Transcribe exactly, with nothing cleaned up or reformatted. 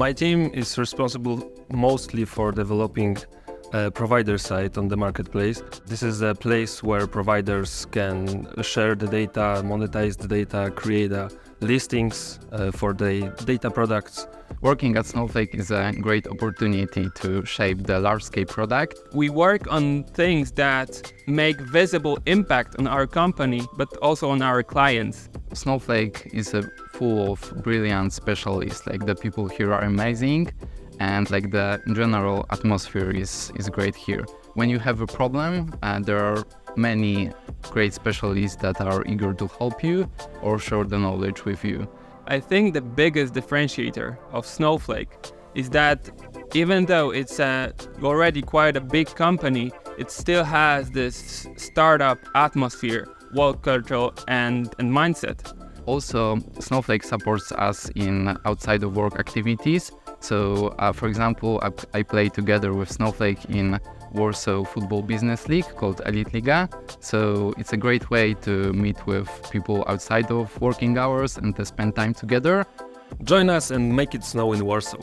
My team is responsible mostly for developing Uh, provider side on the marketplace. This is a place where providers can share the data, monetize the data, create uh, listings uh, for the data products. Working at Snowflake is a great opportunity to shape the large-scale product. We work on things that make visible impact on our company, but also on our clients. Snowflake is uh, full of brilliant specialists. Like, the people here are amazing. And like the general atmosphere is, is great here. When you have a problem, uh, there are many great specialists that are eager to help you or share the knowledge with you. I think the biggest differentiator of Snowflake is that even though it's a, already quite a big company, it still has this startup atmosphere, work culture and, and mindset. Also, Snowflake supports us in outside of work activities. So, uh, for example, I, I play together with Snowflake in Warsaw football business league called Elite Liga. So it's a great way to meet with people outside of working hours and to spend time together. Join us and make it snow in Warsaw.